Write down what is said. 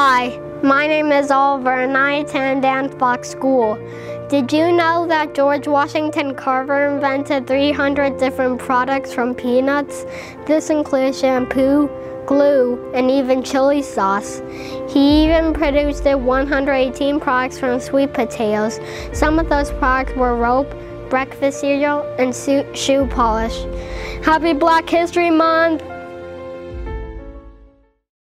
Hi, my name is Oliver and I attend Dan Fox School. Did you know that George Washington Carver invented 300 different products from peanuts? This includes shampoo, glue, and even chili sauce. He even produced 118 products from sweet potatoes. Some of those products were rope, breakfast cereal, and shoe polish. Happy Black History Month!